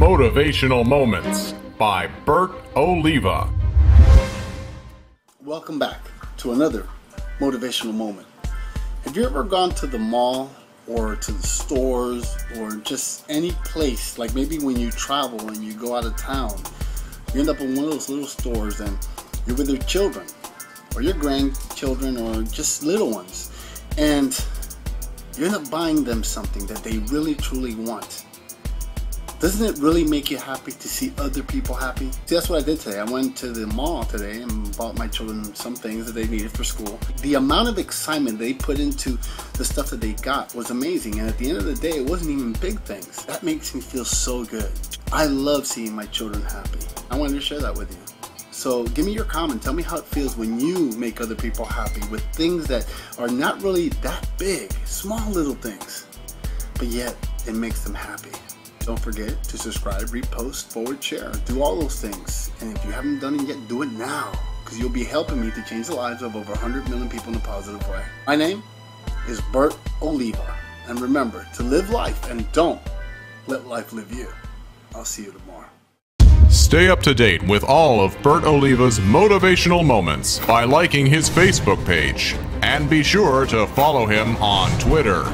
Motivational Moments by Bert Oliva. Welcome back to another motivational moment. Have you ever gone to the mall or to the stores or just any place, like maybe when you travel and you go out of town, you end up in one of those little stores and you're with your children or your grandchildren or just little ones, and you end up buying them something that they really truly want? Doesn't it really make you happy to see other people happy? See, that's what I did today. I went to the mall today and bought my children some things that they needed for school. The amount of excitement they put into the stuff that they got was amazing. And at the end of the day, it wasn't even big things. That makes me feel so good. I love seeing my children happy. I wanted to share that with you. So give me your comment. Tell me how it feels when you make other people happy with things that are not really that big, small little things, but yet it makes them happy. Don't forget to subscribe, repost, forward, share. Do all those things. And if you haven't done it yet, do it now, because you'll be helping me to change the lives of over 100 million people in a positive way. My name is Bert Oliva. And remember to live life and don't let life live you. I'll see you tomorrow. Stay up to date with all of Bert Oliva's motivational moments by liking his Facebook page. And be sure to follow him on Twitter.